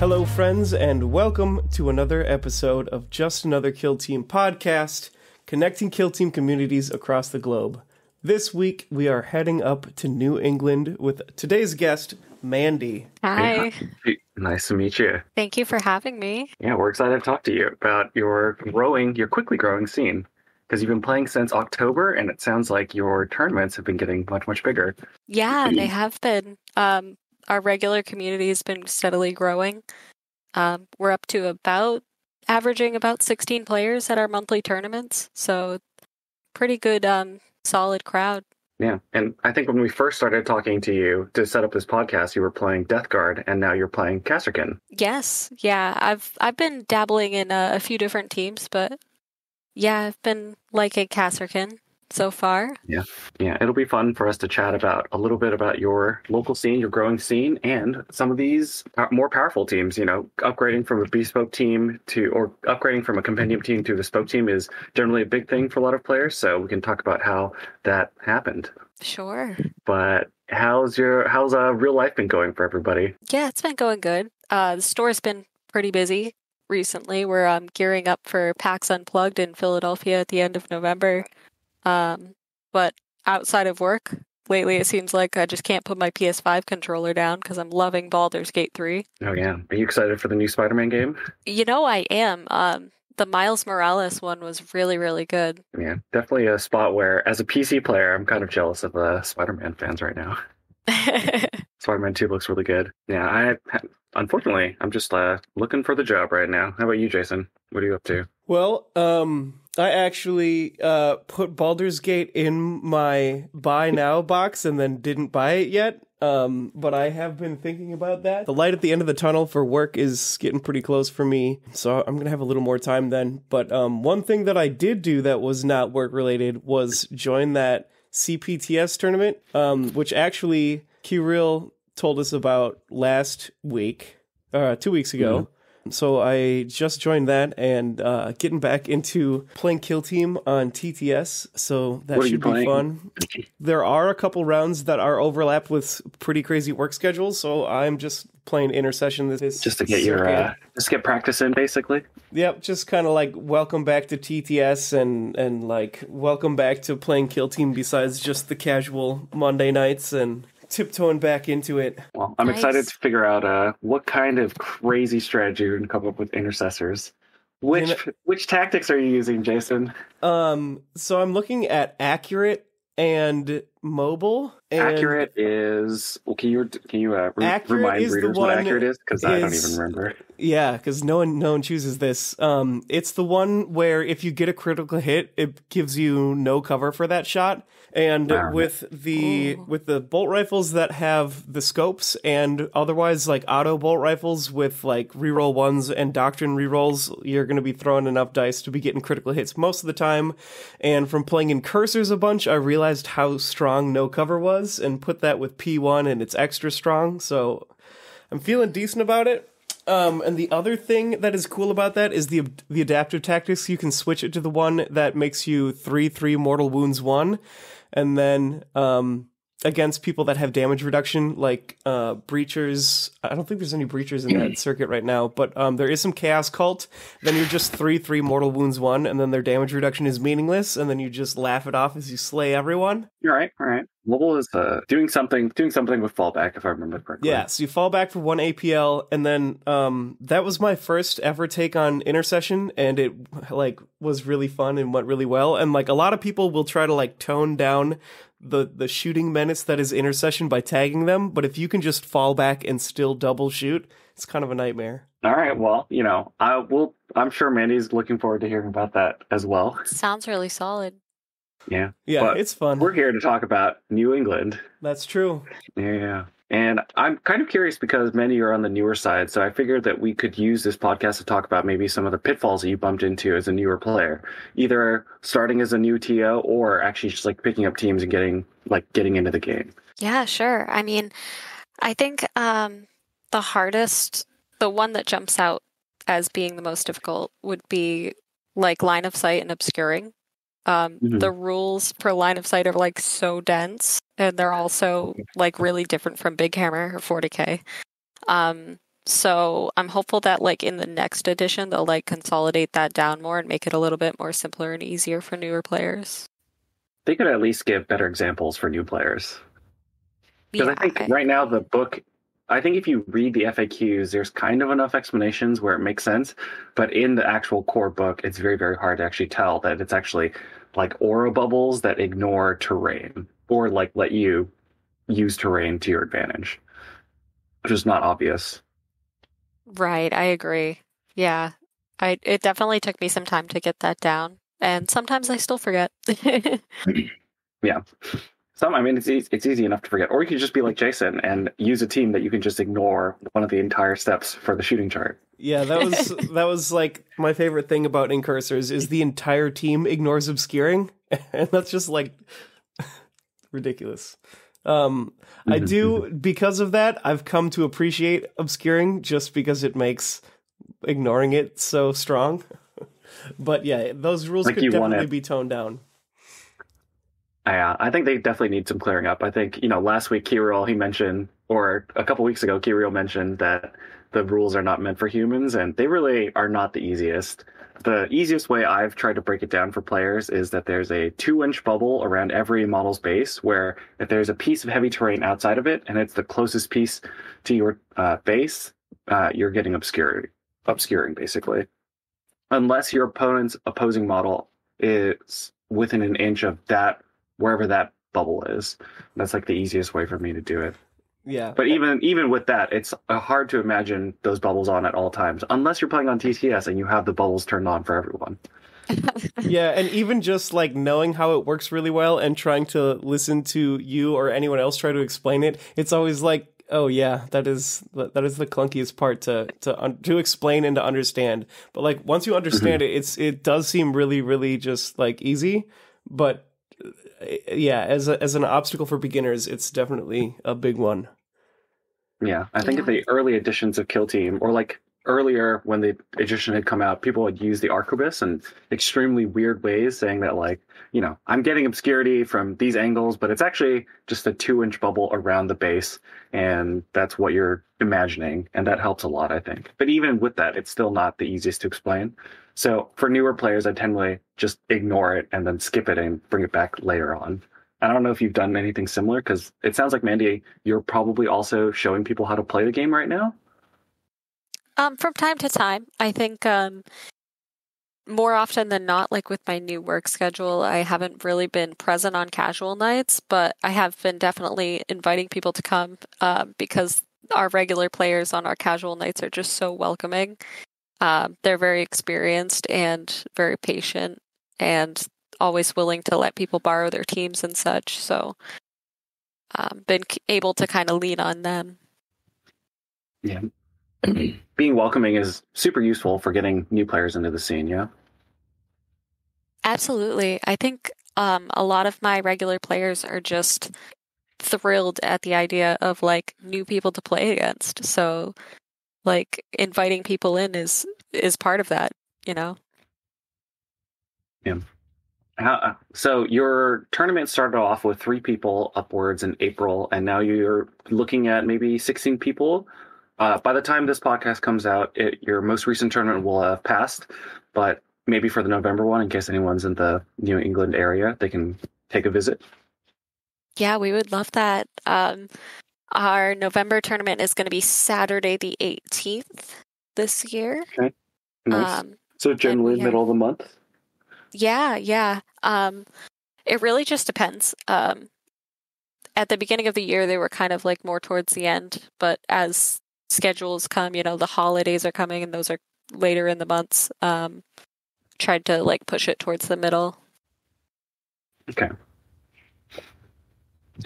Hello, friends, and welcome to another episode of Just Another Kill Team podcast, connecting Kill Team communities across the globe. This week, we are heading up to New England with today's guest, Mandy. Hi. Hey, nice to meet you. Thank you for having me. Yeah, we're excited to talk to you about your quickly growing scene, because you've been playing since October, and it sounds like your tournaments have been getting much, much bigger. Yeah, they have been. Our regular community has been steadily growing. We're up to averaging about 16 players at our monthly tournaments, so pretty good, solid crowd. Yeah, and I think when we first started talking to you to set up this podcast, you were playing Death Guard, and now you're playing Kasrkin. Yes, yeah, I've been dabbling in a few different teams, but yeah, I've been liking Kasrkin so far. Yeah, it'll be fun for us to chat about a little bit about your local scene, your growing scene, and some of these more powerful teams. You know, upgrading from a bespoke team or upgrading from a compendium team to a bespoke team is generally a big thing for a lot of players, so we can talk about how that happened. Sure. But how's real life been going for everybody? Yeah, it's been going good. The store's been pretty busy recently. We're gearing up for PAX Unplugged in Philadelphia at the end of November. But outside of work, lately it seems like I just can't put my PS5 controller down because I'm loving Baldur's Gate 3. Oh, yeah. Are you excited for the new Spider-Man game? You know, I am. The Miles Morales one was really, really good. Yeah, definitely a spot where, as a PC player, I'm kind of jealous of the Spider-Man fans right now. Spider-Man 2 looks really good. Yeah, unfortunately, I'm just looking for the job right now. How about you, Jason? What are you up to? Well, I actually put Baldur's Gate in my buy now box and then didn't buy it yet, but I have been thinking about that. The light at the end of the tunnel for work is getting pretty close for me, so I'm going to have a little more time then. But one thing that I did do that was not work-related was join that CPTS tournament, which actually Kirill told us about last week, 2 weeks ago. Mm-hmm. So I just joined that and getting back into playing Kill Team on TTS, so that should be fun. There are a couple rounds that are overlapped with pretty crazy work schedules, so I'm just playing Intercession this just to get your just get practice in, basically. Yep, just kind of like welcome back to TTS and like welcome back to playing Kill Team besides just the casual Monday nights and tiptoeing back into it. Well, I'm excited to figure out what kind of crazy strategy you're going to come up with Intercessors. Which tactics are you using, Jason? So I'm looking at accurate and mobile. And accurate is... Well, can you remind readers what accurate is? Because I don't even remember. Yeah, because no one chooses this. It's the one where if you get a critical hit, it gives you no cover for that shot. And with the bolt rifles that have the scopes, and otherwise like auto bolt rifles with like reroll ones and doctrine rerolls, you're going to be throwing enough dice to be getting critical hits most of the time. And from playing in cursors a bunch, I realized how strong no cover was and put that with P1, and it's extra strong. So I'm feeling decent about it. And the other thing that is cool about that is the adaptive tactics. You can switch it to the one that makes you 3/3 mortal wounds 1. And then against people that have damage reduction, like breachers. I don't think there's any breachers in that circuit right now, but there is some Chaos Cult. Then you're just 3/3 mortal wounds 1, and then their damage reduction is meaningless, and then you just laugh it off as you slay everyone. All right. Lowell is doing something with fallback, if I remember correctly. Yeah, so you fall back for 1 APL, and then that was my first ever take on Intercession, and it like was really fun and went really well. And like a lot of people will try to like tone down the shooting menace that is Intercession by tagging them, but if you can just fall back and still double shoot, it's kind of a nightmare. All right, well, you know, I'm sure Mandy's looking forward to hearing about that as well. Sounds really solid. Yeah, it's fun. We're here to talk about New England. That's true. Yeah. And I'm kind of curious because many are on the newer side, so I figured that we could use this podcast to talk about maybe some of the pitfalls that you bumped into as a newer player, either starting as a new TO or actually just like picking up teams and getting into the game. Yeah, sure. I mean, I think the one that jumps out as being the most difficult would be like line of sight and obscuring. The rules per line of sight are like so dense, and they're also like really different from Big Hammer or 40K. So I'm hopeful that like in the next edition, they'll like consolidate that down more and make it a little bit more simpler and easier for newer players. They could at least give better examples for new players. Because yeah, I think right now the book, I think if you read the FAQs, there's kind of enough explanations where it makes sense. But in the actual core book, it's very, very hard to actually tell that it's actually like aura bubbles that ignore terrain or like let you use terrain to your advantage, which is not obvious. Right, I agree. Yeah, it definitely took me some time to get that down. And sometimes I still forget. Yeah. It's easy enough to forget. Or you could just be like Jason and use a team that you can just ignore one of the entire steps for the shooting chart. Yeah, that was like my favorite thing about incursors is the entire team ignores obscuring. And that's just like ridiculous. I do, because of that, I've come to appreciate obscuring just because it makes ignoring it so strong. But yeah, those rules like could definitely be toned down. Yeah, I think they definitely need some clearing up. I think, last week Kirill, he mentioned, or a couple weeks ago, Kirill mentioned that the rules are not meant for humans, and they really are not the easiest. The easiest way I've tried to break it down for players is that there's a 2-inch bubble around every model's base where if there's a piece of heavy terrain outside of it, and it's the closest piece to your base, you're getting obscuring, basically. Unless your opponent's opposing model is within an inch of that, wherever that bubble is. That's like the easiest way for me to do it. Yeah. But even with that, it's hard to imagine those bubbles on at all times, unless you're playing on TTS and you have the bubbles turned on for everyone. Yeah, and even just like knowing how it works really well and trying to listen to you or anyone else try to explain it, it's always like, oh yeah, that is the clunkiest part to explain and to understand. But like once you understand it, it does seem really, really just like easy. But yeah, as an obstacle for beginners, it's definitely a big one. Yeah, I think in the early editions of Kill Team, or like earlier when the edition had come out, people would use the arquebus in extremely weird ways, saying that like, I'm getting obscurity from these angles, but it's actually just a 2-inch bubble around the base, and that's what you're imagining, and that helps a lot, I think. But even with that, it's still not the easiest to explain. So for newer players, I tend to just ignore it and then skip it and bring it back later on. I don't know if you've done anything similar, because it sounds like, Mandy, you're probably also showing people how to play the game right now? From time to time. I think more often than not, like with my new work schedule, I haven't really been present on casual nights, but I have been definitely inviting people to come because our regular players on our casual nights are just so welcoming. They're very experienced and very patient and always willing to let people borrow their teams and such. So been able to kind of lean on them. Yeah. Being welcoming is super useful for getting new players into the scene, yeah? Absolutely. I think a lot of my regular players are just thrilled at the idea of like new people to play against. So like inviting people in is part of that, Yeah. So your tournament started off with 3 people upwards in April, and now you're looking at maybe 16 people. By the time this podcast comes out, your most recent tournament will have passed, but maybe for the November one, in case anyone's in the New England area, they can take a visit. Yeah, we would love that. Our November tournament is going to be Saturday the 18th this year. Okay. Nice. So generally middle of the month? Yeah. It really just depends. At the beginning of the year, they were kind of like more towards the end, but as schedules come, the holidays are coming and those are later in the months. Tried to like push it towards the middle. Okay.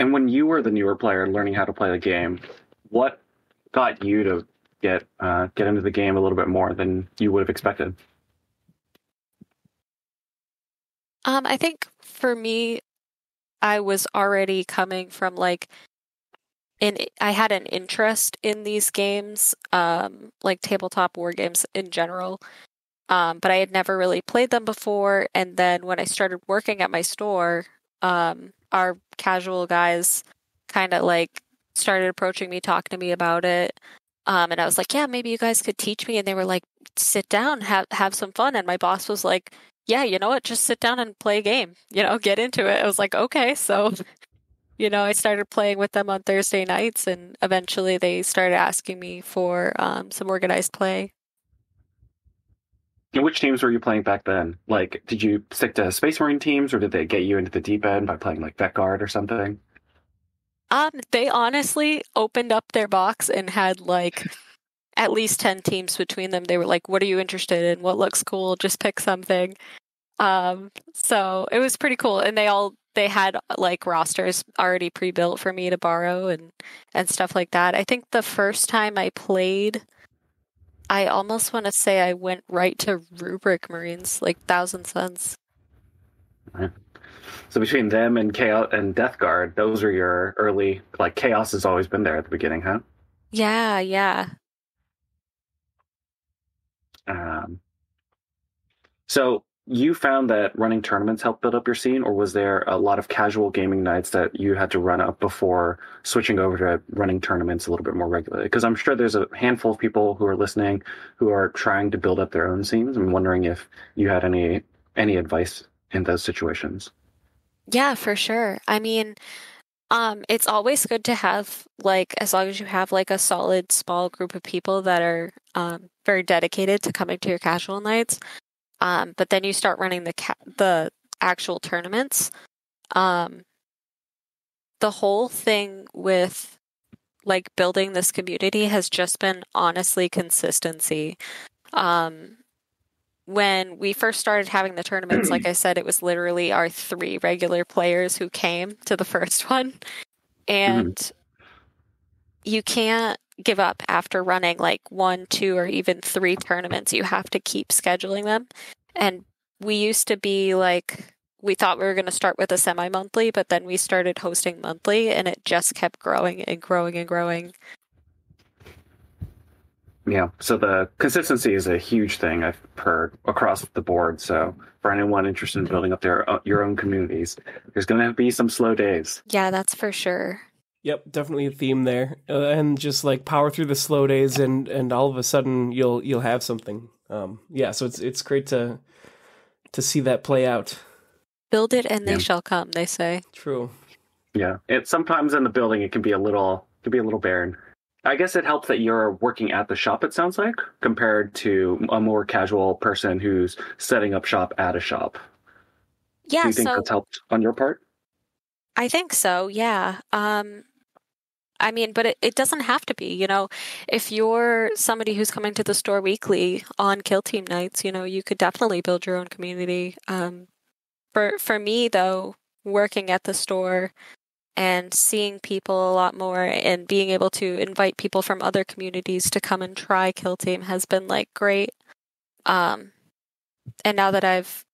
And when you were the newer player learning how to play the game, what got you to get into the game a little bit more than you would have expected? I think for me, I was already coming from like, and I had an interest in these games, like tabletop war games in general. But I had never really played them before. And then when I started working at my store, our casual guys kind of like started approaching me, talking to me about it. And I was like, yeah, maybe you guys could teach me. And they were like, sit down, have some fun. And my boss was like, yeah, you know what? Just sit down and play a game, you know, get into it. I was like, okay. So, you know, I started playing with them on Thursday nights, and eventually they started asking me for some organized play. And which teams were you playing back then? Like, did you stick to Space Marine teams, or did they get you into the deep end by playing like Death Guard or something? They honestly opened up their box and had like at least 10 teams between them. They were like, what are you interested in? What looks cool? Just pick something. So it was pretty cool. And they had like rosters already pre-built for me to borrow and stuff like that. I think the first time I played, I almost want to say I went right to Rubric Marines, like Thousand Sons. Right. So between them and Chaos and Death Guard, those are your early, like, Chaos has always been there at the beginning, huh? Yeah, yeah. So you found that running tournaments helped build up your scene, or was there a lot of casual gaming nights that you had to run up before switching over to running tournaments a little bit more regularly? Because I'm sure there's a handful of people who are listening who are trying to build up their own scenes. I'm wondering if you had any advice in those situations. Yeah, for sure. I mean, it's always good to have, like, as long as you have like a solid small group of people that are very dedicated to coming to your casual nights. But then you start running the actual tournaments. The whole thing with like building this community has just been honestly consistency. When we first started having the tournaments, like I said, it was literally our 3 regular players who came to the first one. And you can't give up after running like 1, 2, or even 3 tournaments. You have to keep scheduling them. And we used to be like, we thought we were going to start with a semi-monthly, but then we started hosting monthly, and it just kept growing and growing and growing. Yeah, so the consistency is a huge thing I've heard across the board. So for anyone interested in building up your own communities, there's going to be some slow days. Yeah, that's for sure. Yep, definitely a theme there. And just like power through the slow days, and all of a sudden you'll have something. Yeah, so it's great to see that play out. Build it and they shall come, they say. True. Yeah. It's sometimes in the building it can be a little barren. I guess it helps that you're working at the shop, it sounds like, compared to a more casual person who's setting up shop at a shop. Yeah. Do you think that's helped on your part? I think so, yeah. I mean, but it doesn't have to be, you know. If you're somebody who's coming to the store weekly on Kill Team nights, you know, you could definitely build your own community. For me, though, working at the store and seeing people a lot more and being able to invite people from other communities to come and try Kill Team has been, like, great. And now that I've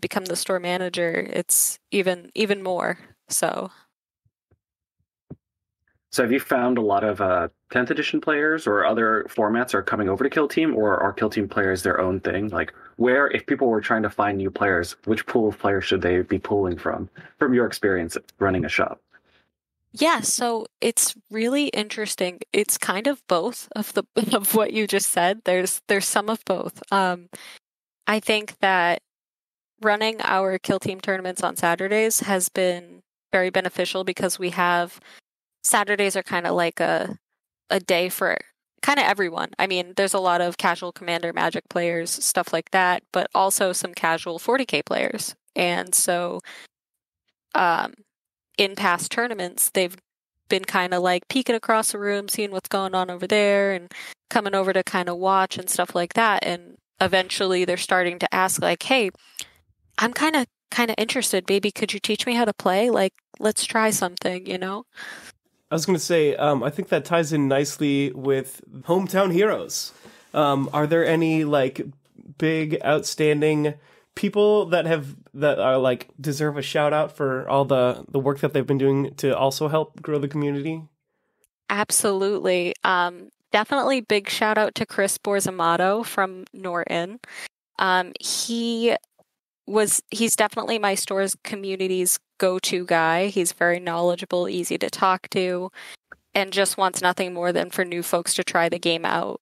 become the store manager, it's even more. So have you found a lot of 10th edition players or other formats are coming over to Kill Team, or are Kill Team players their own thing? Like, where, if people were trying to find new players, which pool of players should they be pulling from your experience running a shop? Yeah, so it's really interesting. It's kind of both of what you just said. There's some of both. I think that running our Kill Team tournaments on Saturdays has been very beneficial, because we have Saturdays are kind of like a day for kind of everyone. I mean, there's a lot of casual Commander Magic players, stuff like that, but also some casual 40k players. And so in past tournaments, they've been kind of like peeking across the room, seeing what's going on over there and coming over to kind of watch and stuff like that. And eventually they're starting to ask like, hey, I'm kind of interested, baby. Could you teach me how to play? Like, let's try something, you know? I was going to say, I think that ties in nicely with Hometown Heroes. Are there any like big outstanding people that are like deserve a shout out for all the work that they've been doing to also help grow the community? Absolutely. Definitely big shout out to Chris Borzamato from Norton. He's definitely my store's community's go-to guy. He's very knowledgeable, easy to talk to. and just wants nothing more than for new folks to try the game out.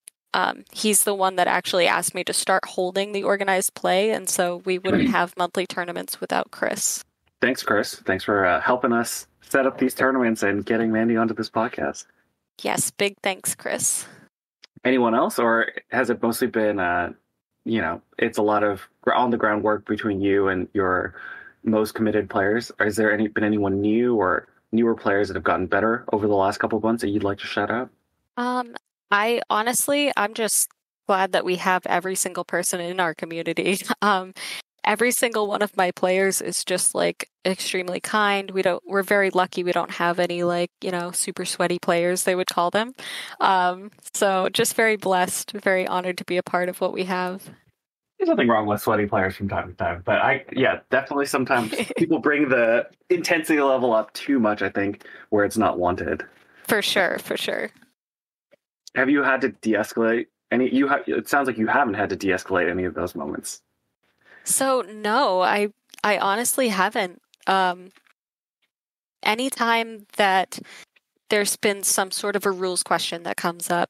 He's the one that actually asked me to start holding the organized play, and so we wouldn't have monthly tournaments without Chris. Thanks, Chris. Thanks for helping us set up these tournaments and getting Mandy onto this podcast. Yes, big thanks, Chris. Anyone else, or has it mostly been, it's a lot of on-the-ground work between you and your most committed players? Or has there been anyone new or newer players that have gotten better over the last couple of months that you'd like to shout out? I'm just glad that we have every single person in our community. Every single one of my players is just like extremely kind. We're very lucky. We don't have any super sweaty players, they would call them. So just very blessed, very honored to be a part of what we have. There's nothing wrong with sweaty players from time to time, but definitely sometimes people bring the intensity level up too much, I think, where it's not wanted. For sure. Have you had to de-escalate any? It sounds like you haven't had to de-escalate any of those moments. So no, I honestly haven't. Anytime that there's been some sort of a rules question that comes up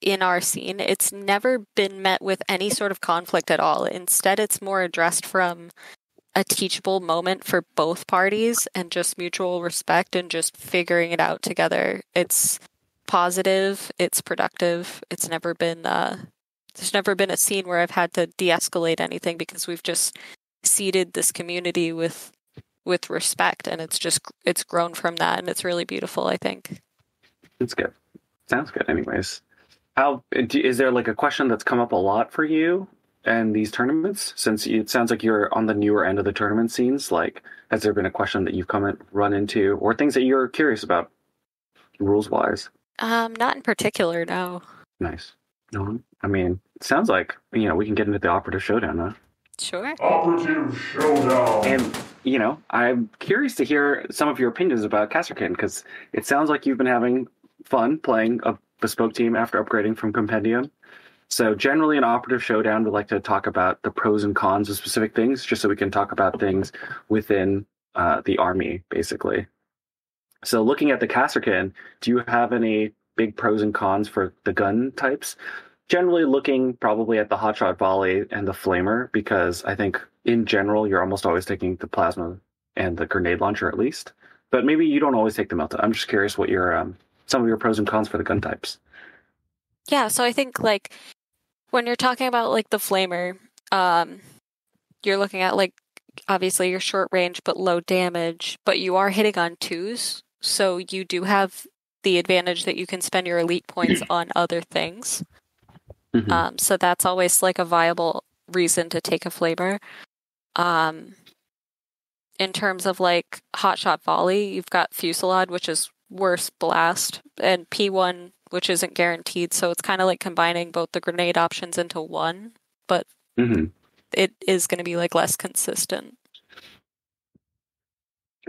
in our scene, it's never been met with any sort of conflict at all. Instead, it's more addressed from a teachable moment for both parties and just mutual respect and just figuring it out together. It's positive, it's productive. It's never been... There's never been a scene where I've had to de-escalate anything because we've just seeded this community with respect, and it's grown from that, and it's really beautiful, I think. It's good. Sounds good. Anyways, is there a question that's come up a lot for you in these tournaments? Since it sounds like you're on the newer end of the tournament scenes, has there been a question that you've run into or things that you're curious about rules-wise? Not in particular, no. Nice. No, I mean, it sounds like, we can get into the Operative Showdown, huh? Sure. Operative Showdown. And, I'm curious to hear some of your opinions about Kasrkin, because it sounds like you've been having fun playing a bespoke team after upgrading from Compendium. So generally in Operative Showdown, we like to talk about the pros and cons of specific things, just so we can talk about things within the army, basically. So looking at the Kasrkin, do you have any big pros and cons for the gun types? Generally looking probably at the hotshot volley and the flamer, because I think in general, you're almost always taking the plasma and the grenade launcher at least, but maybe you don't always take the melta. I'm just curious what your, some of your pros and cons for the gun types. Yeah. So I think when you're talking about the flamer, you're looking at obviously your short range, but low damage, but you are hitting on twos. So you do have the advantage that you can spend your elite points on other things. Mm-hmm. So that's always a viable reason to take a flamer. In terms of hotshot volley, you've got fusillade, which is worse blast, and P1, which isn't guaranteed. So it's kind of combining both the grenade options into one, but mm-hmm. It is going to be less consistent.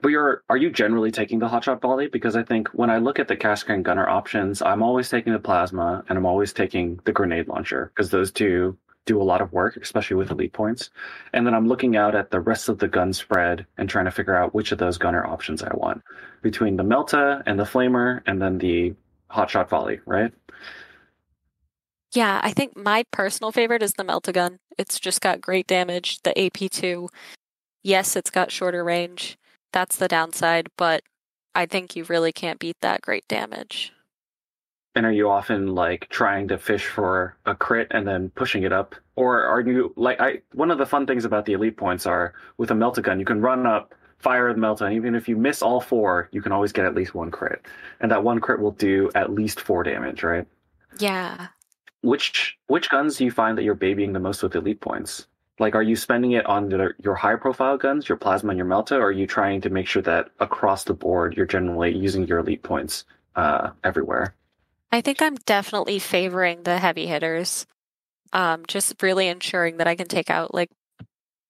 But are you generally taking the hotshot volley? Because I think when I look at the Kasrkin gunner options, I'm always taking the plasma and I'm always taking the grenade launcher, because those two do a lot of work, especially with elite points. And then I'm looking out at the rest of the gun spread and trying to figure out which of those gunner options I want between the melta and the flamer and then the hotshot volley, right? Yeah, I think my personal favorite is the melta gun. It's just got great damage, the AP2. Yes, it's got shorter range. That's the downside, but I think you really can't beat that great damage. And are you often trying to fish for a crit and then pushing it up? Or are you one of the fun things about the elite points are with a melta gun, you can run up, fire the melta, and even if you miss all four, you can always get at least one crit. And that one crit will do at least 4 damage, right? Yeah. Which guns do you find that you're babying the most with elite points? Are you spending it on your high-profile guns, your plasma and your melta, or are you trying to make sure that across the board you're generally using your elite points everywhere? I think I'm definitely favoring the heavy hitters. Just really ensuring that I can take out,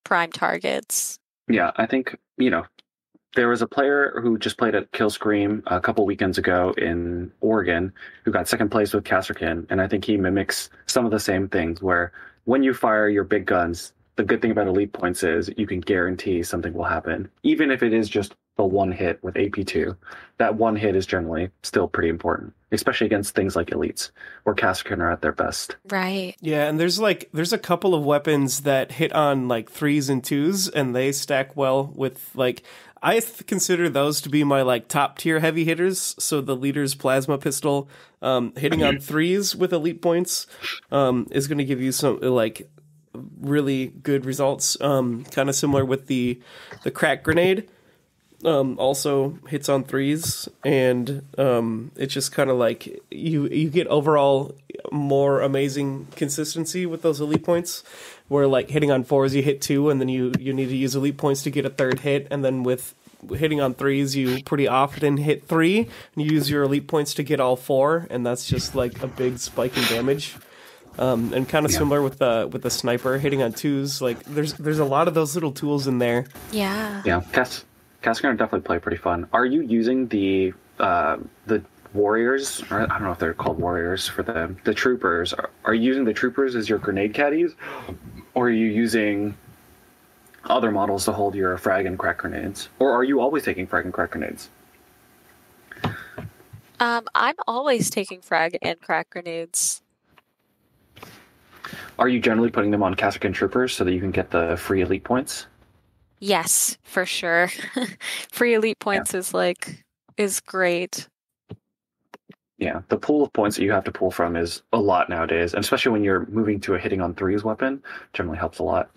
prime targets. Yeah, I think, there was a player who just played at Kill Scream a couple weekends ago in Oregon who got second place with Kasrkin, and I think he mimics some of the same things where when you fire your big guns, the good thing about elite points is you can guarantee something will happen, even if it is just a one hit with AP2, that one hit is generally still pretty important, especially against things like elites where Kasrkin are at their best. Right. Yeah, and there's a couple of weapons that hit on like 3s and 2s, and they stack well with like, I consider those to be my like top tier heavy hitters. So the leader's plasma pistol, hitting on 3s with elite points, is going to give you some like really good results. Kind of similar with the crack grenade. Also hits on 3s, and it's just kind of like you get overall more amazing consistency with those elite points, where like hitting on 4s you hit 2 and then you need to use elite points to get a 3rd hit, and then with hitting on 3s you pretty often hit 3 and you use your elite points to get all 4, and that's just like a big spike in damage. And kind of similar with the sniper hitting on 2s, like there's a lot of those little tools in there. Yeah. Yeah. Kasrkin are definitely play pretty fun. Are you using the warriors, or I don't know if they're called warriors for the troopers? Are you using the troopers as your grenade caddies, or are you using other models to hold your frag and crack grenades, or are you always taking frag and crack grenades? I'm always taking frag and crack grenades. Are you generally putting them on Kasrkin troopers so that you can get the free elite points? Yes, for sure. Free elite points is great. Yeah, the pool of points that you have to pull from is a lot nowadays, and especially when you're moving to a hitting on 3s weapon, generally helps a lot.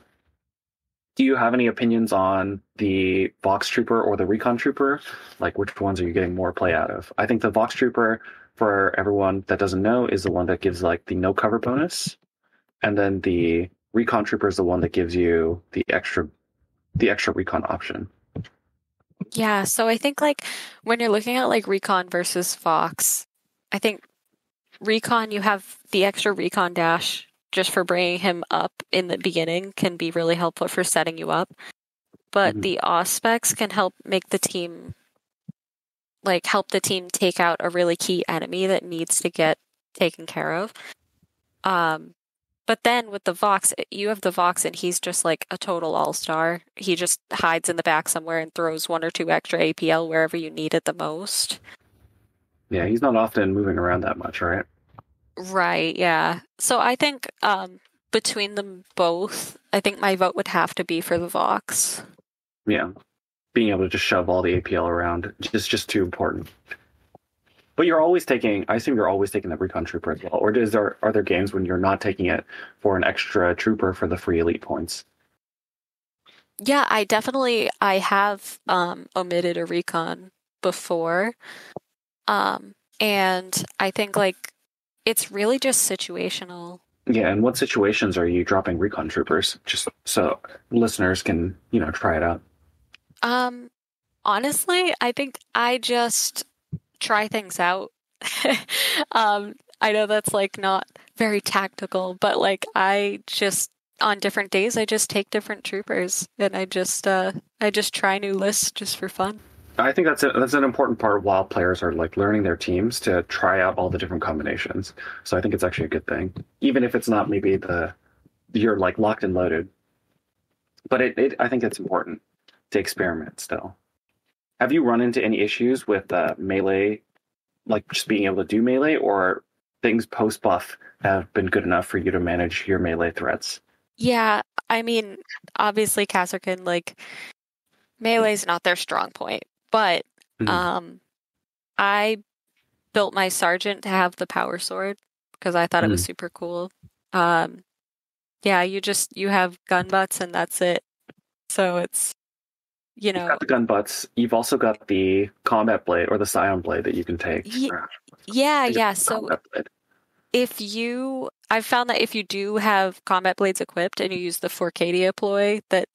Do you have any opinions on the Vox Trooper or the Recon Trooper? Like, which ones are you getting more play out of? I think the Vox Trooper, for everyone that doesn't know, is the one that gives like the no cover bonus, and then the Recon Trooper is the one that gives you the extra recon option. Yeah, so I think like when you're looking at like recon versus Vox, I think recon, you have the extra recon dash just for bringing him up in the beginning, can be really helpful for setting you up. But the auspex can help make the team, like help the team take out a really key enemy that needs to get taken care of. But then with the Vox, you have the Vox and he's just like a total all-star. He just hides in the back somewhere and throws 1 or 2 extra APL wherever you need it the most. Yeah, he's not often moving around that much, right? Right, yeah. So I think between them both, I think my vote would have to be for the Vox. Yeah, being able to just shove all the APL around is just too important. But you're always taking, I assume you're always taking that Recon Trooper as well. Or are there games when you're not taking it for an extra Trooper for the free elite points? Yeah, I have omitted a Recon before. And I think like it's really just situational. Yeah, and what situations are you dropping Recon Troopers? Just so listeners can, you know, try it out. Honestly, I think I just try things out. I know that's like not very tactical, but like I just on different days I just take different troopers and I just try new lists just for fun. I think that's an important part while players are like learning their teams to try out all the different combinations. So I think it's actually a good thing, even if it's not maybe you're like locked and loaded. But I think it's important to experiment still. Have you run into any issues with melee, like just being able to do melee, or things post-buff have been good enough for you to manage your melee threats? Yeah, I mean, obviously Kasrkin, like, melee's not their strong point, but I built my sergeant to have the power sword because I thought it was super cool. Yeah, you have gun butts and that's it. So it's, you know, you've got the gun butts. You've also got the combat blade or the scion blade that you can take. Yeah. So I've found that if you do have combat blades equipped and you use the Forcadia ploy, that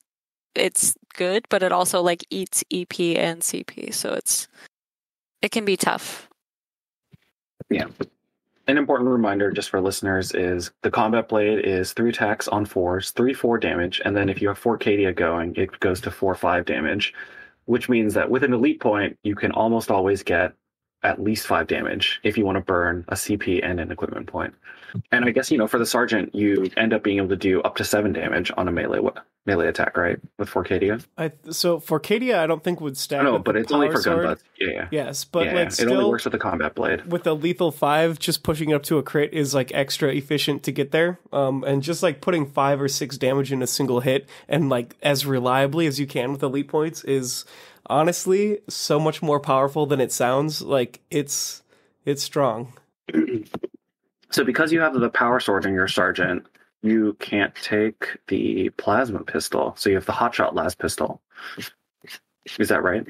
it's good, but it also like eats EP and CP, so it can be tough. Yeah. An important reminder just for listeners is the combat blade is 3 attacks on 4s, 3-4 damage, and then if you have Forcadia going, it goes to 4-5 damage, which means that with an elite point, you can almost always get at least 5 damage if you want to burn a CP and an equipment point. And I guess, you know, for the sergeant, you end up being able to do up to 7 damage on a melee melee attack, right? With Forcadia? So Forcadia, I don't think would stack. No, but it's only for gun butts. Yeah. Yes, but yeah, like still, it only works with the combat blade. With the lethal 5, just pushing up to a crit is like extra efficient to get there. And just like putting 5 or 6 damage in a single hit and like as reliably as you can with elite points is honestly so much more powerful than it sounds. Like it's strong. So because you have the power sword in your sergeant, you can't take the plasma pistol. So you have the hotshot las pistol. Is that right?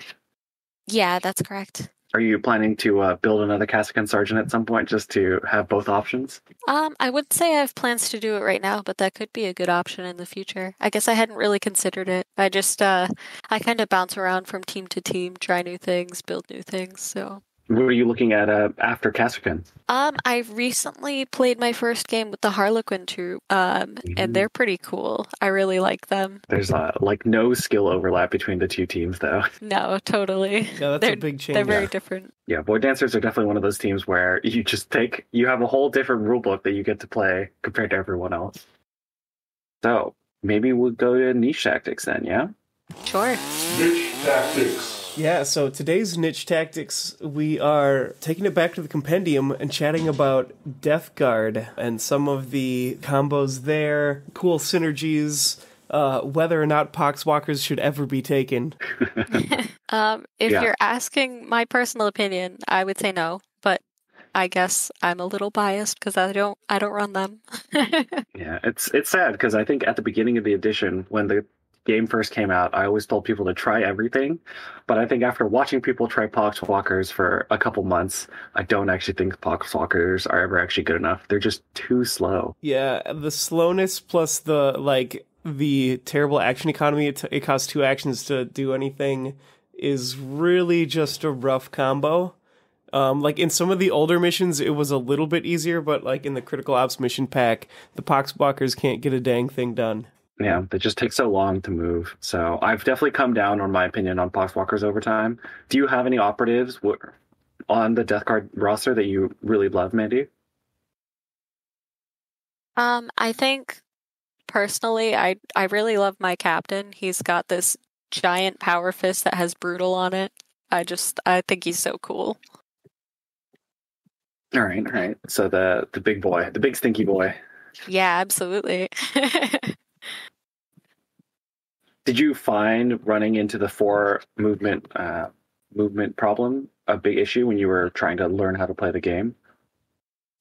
Yeah, that's correct. Are you planning to build another Kasrkin sergeant at some point just to have both options? I wouldn't say I have plans to do it right now, but that could be a good option in the future. I guess I hadn't really considered it. I just, I kind of bounce around from team to team, try new things, build new things, so... What are you looking at after Kasrkin? I recently played my first game with the Harlequin troop, and they're pretty cool. I really like them. There's like no skill overlap between the two teams, though. No, totally. Yeah, that's a big change. They're very different. Yeah, Void Dancers are definitely one of those teams where you have a whole different rulebook that you get to play compared to everyone else. So maybe we'll go to niche tactics then, yeah? Sure. Niche tactics. Yeah, so today's niche tactics, we are taking it back to the compendium and chatting about Death Guard and some of the combos there, cool synergies, whether or not Poxwalkers should ever be taken. If you're asking my personal opinion, I would say no, but I guess I'm a little biased because I don't run them. Yeah, it's sad because I think at the beginning of the edition when the game first came out, I always told people to try everything, but I think after watching people try Poxwalkers for a couple months, I don't actually think Poxwalkers are ever actually good enough. They're just too slow. Yeah, the slowness plus the terrible action economy, it costs 2 actions to do anything, is really just a rough combo. Like in some of the older missions, it was a little bit easier, but like in the Critical Ops mission pack, the Poxwalkers can't get a dang thing done. Yeah, they just take so long to move. So I've definitely come down on my opinion on Poxwalkers over time. Do you have any operatives on the Death Guard roster that you really love, Mandy? I think, personally, I really love my captain. He's got this giant power fist that has brutal on it. I think he's so cool. All right. So the big boy, the big stinky boy. Yeah, absolutely. Did you find running into the 4 movement problem a big issue when you were trying to learn how to play the game?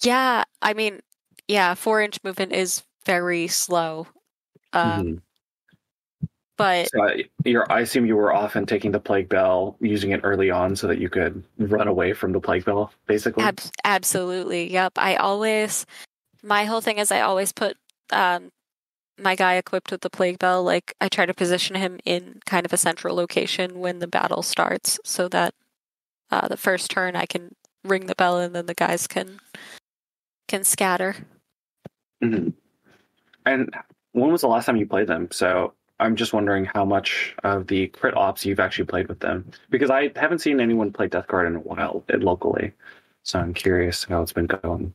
Yeah, 4-inch movement is very slow. But so I assume you were often taking the Plague Bell, using it early on so that you could run away from the Plague Bell, basically? Absolutely, yep. My whole thing is I always put... my guy equipped with the Plague Bell, like I try to position him in kind of a central location when the battle starts so that the first turn I can ring the bell and then the guys can scatter. Mm-hmm. And when was the last time you played them? So I'm just wondering how much of the crit ops you've actually played with them, because I haven't seen anyone play Death Guard in a while locally. So I'm curious how it's been going.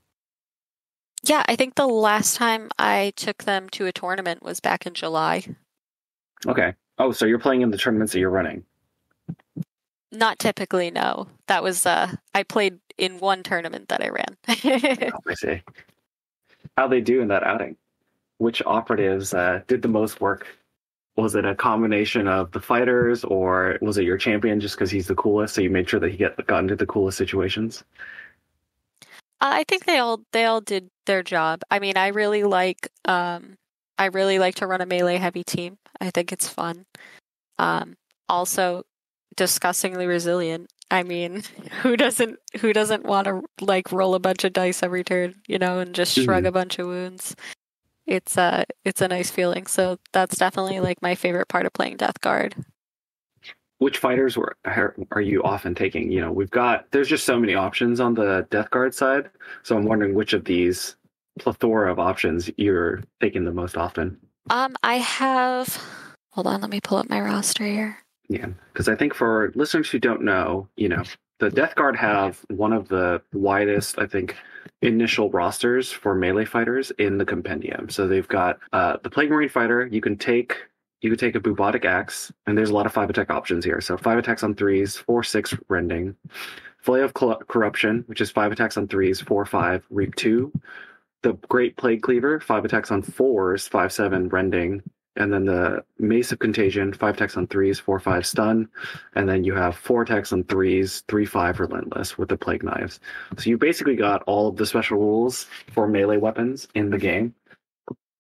Yeah, I think the last time I took them to a tournament was back in July. Okay. Oh, so you're playing in the tournaments that you're running? Not typically, no. That was, I played in one tournament that I ran. Oh, I see. How'd they do in that outing? Which operatives did the most work? Was it a combination of the fighters, or was it your champion just because he's the coolest, so you made sure that he got into the coolest situations? I think they all did their job. I really like to run a melee heavy team. I think it's fun. Also disgustingly resilient. I mean, who doesn't want to like roll a bunch of dice every turn, you know, and just shrug a bunch of wounds. It's a nice feeling. So that's definitely like my favorite part of playing Death Guard. Which fighters are you often taking? You know, there's just so many options on the Death Guard side. So I'm wondering which of these plethora of options you're taking the most often. Hold on, let me pull up my roster here. Yeah, because I think for listeners who don't know, you know, the Death Guard have one of the widest, I think, initial rosters for melee fighters in the compendium. So they've got the Plague Marine fighter. You can take you could take a Bubotic Axe, and there's a lot of 5 attack options here. So 5 attacks on 3s, 4/6 rending. Flay of Corruption, which is 5 attacks on 3s, 4/5, reap 2. The Great Plague Cleaver, 5 attacks on 4s, 5/7, rending. And then the Mace of Contagion, 5 attacks on 3s, 4/5, stun. And then you have 4 attacks on 3s, 3/5, relentless with the Plague Knives. So you basically got all of the special rules for melee weapons in the game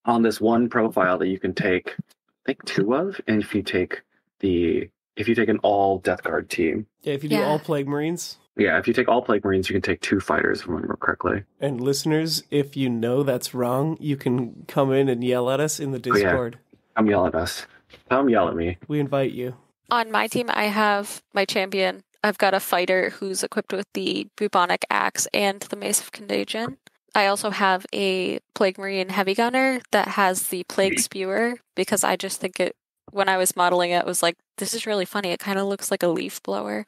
on this one profile that you can take, I think, 2 of. And if you take the... If you take an all Death Guard team. Yeah, if you do all Plague Marines. Yeah, if you take all Plague Marines, you can take 2 fighters, if I remember correctly. And listeners, if you know that's wrong, you can come in and yell at us in the Discord. Oh, yeah. Come yell at us. Come yell at me. We invite you. On my team, I have my champion. I've got a fighter who's equipped with the Bubonic Axe and the Mace of Contagion. I also have a Plague Marine Heavy Gunner that has the Plague Spewer, because I just think it, when I was modeling it, was like, this is really funny. It kind of looks like a leaf blower.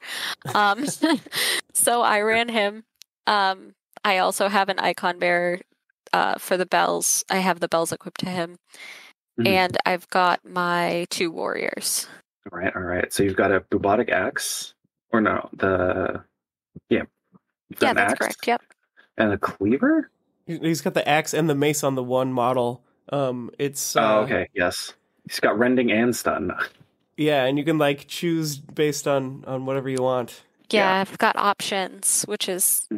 So I ran him. I also have an Icon Bearer for the bells. I have the bells equipped to him. Mm-hmm. And I've got my 2 warriors. All right, all right. So you've got a Bubotic Axe. Or no, the... Yeah. The yeah, that's axe. Correct, yep. And a Cleaver? He's got the axe and the mace on the 1 model. It's... oh, okay, yes. He's got rending and stun. Yeah, and you can like choose based on whatever you want. Yeah, yeah, I've got options, which is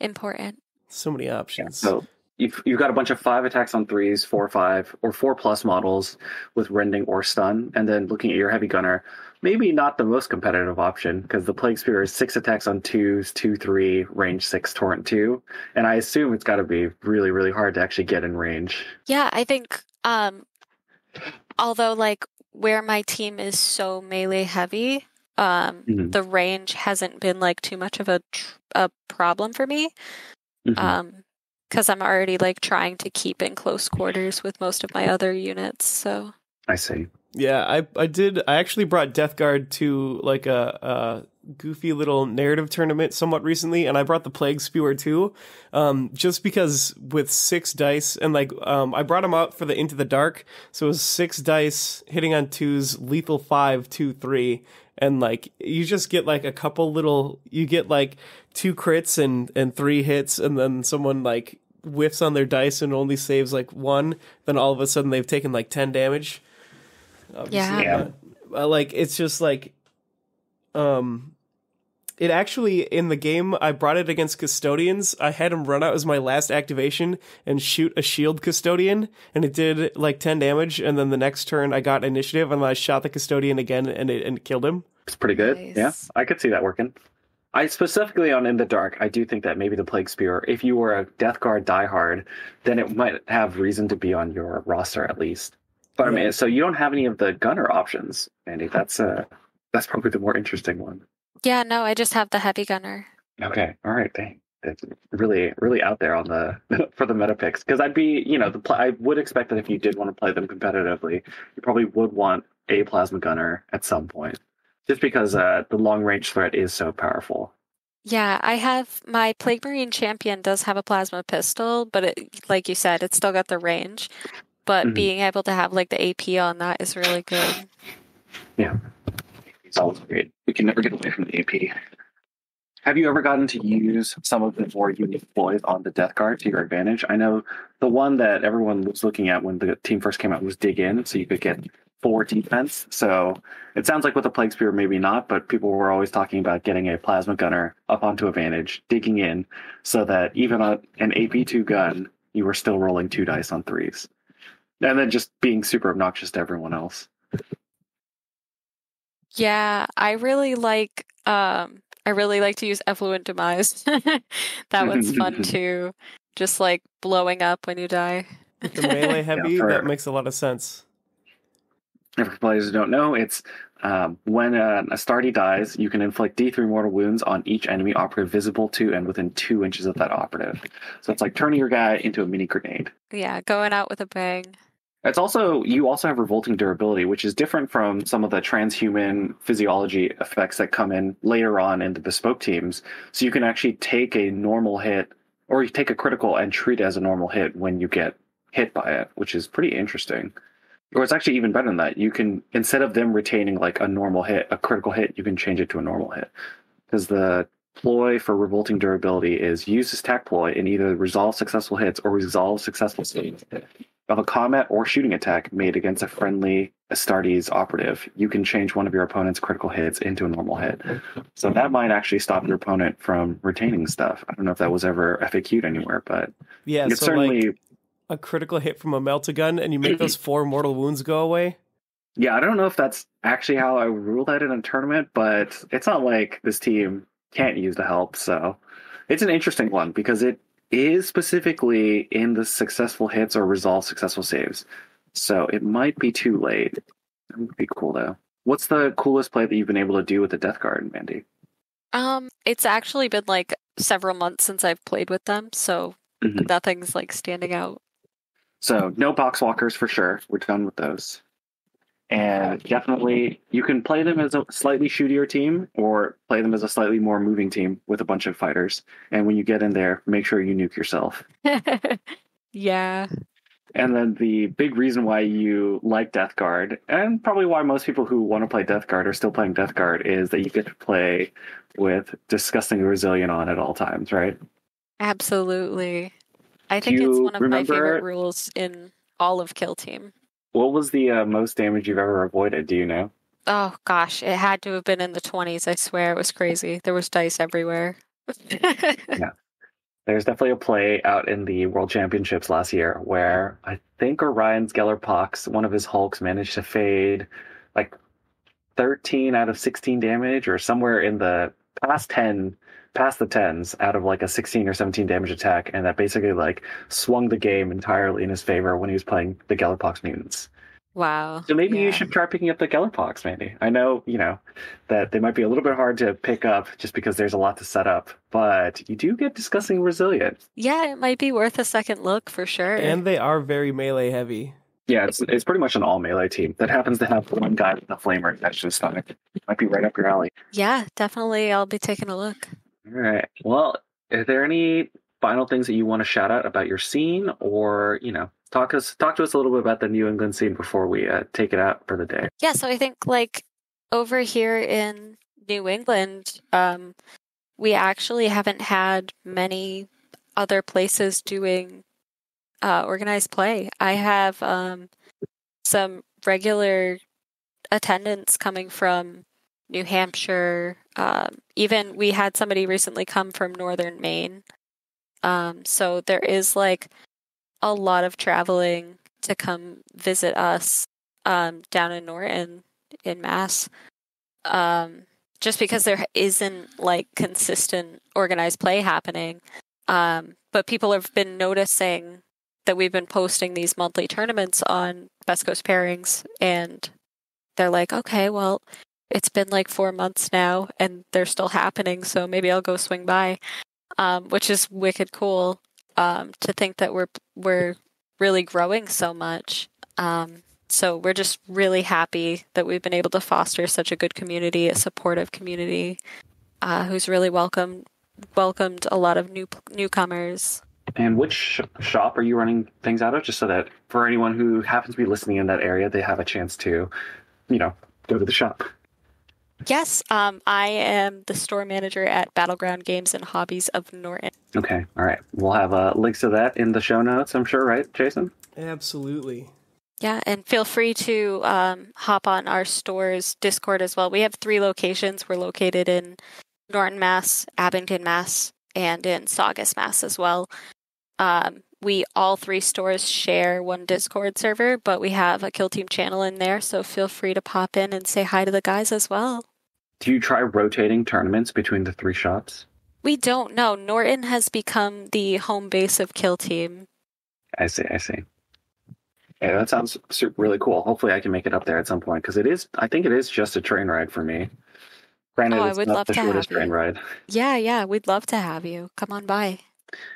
important. So many options. Yeah, so you've got a bunch of 5 attacks on 3s, 4/5, or 4+ models with rending or stun. And then looking at your Heavy Gunner, maybe not the most competitive option, because the Plague Spear is 6 attacks on 2s, 2/3, range 6, torrent 2. And I assume it's got to be really, really hard to actually get in range. Yeah, I think... although, like, where my team is so melee heavy, mm-hmm. the range hasn't been, like, too much of a problem for me. Mm-hmm. 'Cause I'm already, like, trying to keep in close quarters with most of my other units, so. I see. Yeah, I actually brought Death Guard to, like, a goofy little narrative tournament somewhat recently, and I brought the Plague Spewer too, just because with 6 dice, and like, I brought him out for the Into the Dark, so it was 6 dice, hitting on 2s, lethal 5, 2, 3, and like, you just get like a couple little, you get like 2 crits and 3 hits, and then someone like whiffs on their dice and only saves like 1, then all of a sudden they've taken like 10 damage. Obviously, yeah. Like, it's just like, it actually, in the game, I brought it against Custodians. I had him run out as my last activation and shoot a shield Custodian, and it did like 10 damage. And then the next turn I got initiative and I shot the Custodian again and it killed him. It's pretty good. Nice. Yeah. I could see that working. I specifically on In the Dark, I do think that maybe the Plague Spear, if you were a Death Guard diehard, then it might have reason to be on your roster at least. But I mean, so you don't have any of the gunner options, Mandy. That's probably the more interesting one. Yeah, no, I just have the Heavy Gunner. Okay, all right, dang, it's really, really out there on the for the meta picks. Because I'd be, you know, I would expect that if you did want to play them competitively, you probably would want a Plasma Gunner at some point, just because the long range threat is so powerful. Yeah, I have my Plague Marine champion does have a Plasma Pistol, but it, like you said, it's still got the range. But mm-hmm. being able to have, like, the AP on that is really good. Yeah. It's always great. We can never get away from the AP. Have you ever gotten to use some of the more unique ploys on the Death Guard to your advantage? I know the one that everyone was looking at when the team first came out was Dig In, so you could get 4 defense. So it sounds like with the Plague Spear, maybe not, but people were always talking about getting a Plasma Gunner up onto advantage, digging in, so that even on an AP2 gun, you were still rolling 2 dice on 3s. And then just being super obnoxious to everyone else. Yeah, I really like to use Effluent Demise. That one's fun too. Just like blowing up when you die. The melee heavy, yeah, that makes a lot of sense. For players who don't know, it's when an Astartes dies, you can inflict D3 mortal wounds on each enemy operative visible to and within 2 inches of that operative. So it's like turning your guy into a mini grenade. Yeah, going out with a bang. It's also, you also have revolting durability, which is different from some of the transhuman physiology effects that come in later on in the bespoke teams. So you can actually take a normal hit, or you take a critical and treat it as a normal hit when you get hit by it, which is pretty interesting. Or it's actually even better than that. You can, instead of them retaining like a normal hit, a critical hit, you can change it to a normal hit. Because the ploy for revolting durability is use this attack ploy and either resolve successful hits or resolve successful saves of a combat or shooting attack made against a friendly Astartes operative. You can change one of your opponent's critical hits into a normal hit. So that might actually stop your opponent from retaining stuff. I don't know if that was ever FAQ'd anywhere, but yeah, it's so certainly like a critical hit from a meltagun and you make those 4 mortal wounds go away. Yeah, I don't know if that's actually how I ruled that in a tournament, but it's not like this team can't use the help. So it's an interesting one because it is specifically in the successful hits or resolve successful saves. So it might be too late. That would be cool though. What's the coolest play that you've been able to do with the Death Guard, Mandy? It's actually been like several months since I've played with them, so nothing's like standing out. So no box walkers for sure. We're done with those. And definitely, you can play them as a slightly shootier team or play them as a slightly more moving team with a bunch of fighters. And when you get in there, make sure you nuke yourself. Yeah. And then the big reason why you like Death Guard, and probably why most people who want to play Death Guard are still playing Death Guard, is that you get to play with disgusting Resilient on at all times, right? Absolutely. I think it's one of my favorite rules in all of Kill Team. What was the most damage you've ever avoided? Do you know? Oh, gosh. It had to have been in the 20s. I swear it was crazy. There was dice everywhere. Yeah. There's definitely a play out in the World Championships last year where I think Orion's Gellar Pox, one of his Hulks, managed to fade like 13 out of 16 damage or somewhere in the past the 10s out of like a 16 or 17 damage attack, and that basically like swung the game entirely in his favor when he was playing the Gellar Pox Mutants. Wow. So maybe you should try picking up the Gellar Pox, Mandy. I know, you know, that they might be a little bit hard to pick up just because there's a lot to set up, but you do get discussing Resilient. Yeah, it might be worth a second look for sure. And they are very melee heavy. Yeah, it's pretty much an all melee team that happens to have one guy with a flamer attached to his stomach. Might be right up your alley. Yeah, definitely. I'll be taking a look. All right. Well, are there any final things that you want to shout out about your scene, or, you know, talk to us a little bit about the New England scene before we take it out for the day? Yeah. So I think like over here in New England, we actually haven't had many other places doing organized play. I have some regular attendance coming from New Hampshire. Even we had somebody recently come from northern Maine. So there is like a lot of traveling to come visit us down in Norton in Mass. Just because there isn't like consistent organized play happening. But people have been noticing that we've been posting these monthly tournaments on Best Coast Pairings, and they're like, okay, well, it's been like 4 months now and they're still happening, so maybe I'll go swing by, which is wicked cool to think that we're really growing so much. So we're just really happy that we've been able to foster such a good community, a supportive community who's really welcomed a lot of newcomers. And which shop are you running things out of, just so that for anyone who happens to be listening in that area, they have a chance to, you know, go to the shop? Yes, I am the store manager at Battleground Games and Hobbies of Norton. Okay, all right. We'll have links to that in the show notes, I'm sure, right, Jason? Absolutely. Yeah, and feel free to hop on our store's Discord as well. We have 3 locations. We're located in Norton, Mass, Abington, Mass, and in Saugus, Mass as well. We all 3 stores share one Discord server, but we have a Kill Team channel in there, so feel free to pop in and say hi to the guys as well. Do you try rotating tournaments between the 3 shops? We don't know. Norton has become the home base of Kill Team. I see. Yeah, that sounds really cool. Hopefully I can make it up there at some point, because I think it is just a train ride for me. Granted, I would love to have you. It's not the shortest train ride. Yeah, we'd love to have you. Come on by.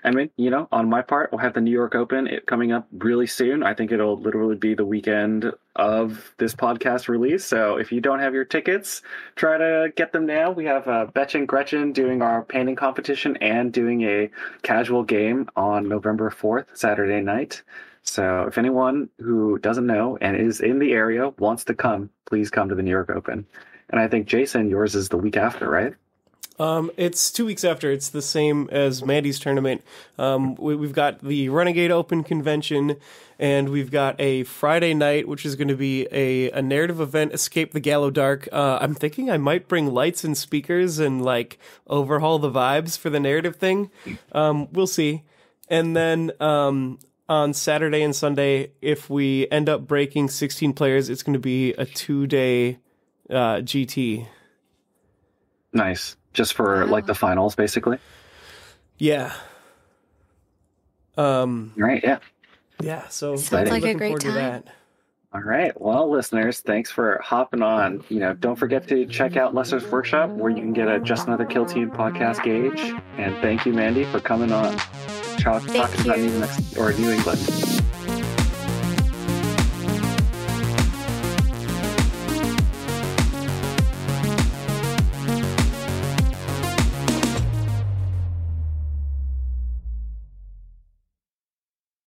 I mean, you know, on my part, we'll have the New York Open coming up really soon. I think it'll literally be the weekend of this podcast release. So if you don't have your tickets, try to get them now. We have Betch and Gretchen doing our painting competition and doing a casual game on November 4th, Saturday night. So if anyone who doesn't know and is in the area wants to come, please come to the New York Open. And I think, Jason, yours is the week after, right? It's 2 weeks after. It's the same as Mandy's tournament. We've got the Renegade Open convention, and we've got a Friday night, which is going to be a narrative event, Escape the Gallows Dark. I'm thinking I might bring lights and speakers and, like, overhaul the vibes for the narrative thing. We'll see. And then on Saturday and Sunday, if we end up breaking 16 players, it's going to be a two-day GT. Nice. Just for, like, the finals, basically? Yeah. Right, yeah. Yeah, so sounds like a great time. All right. Well, listeners, thanks for hopping on. You know, don't forget to check out Lesser's Workshop, where you can get a Just Another Kill Team podcast gauge. And thank you, Mandy, for coming on. Talk to you about New England.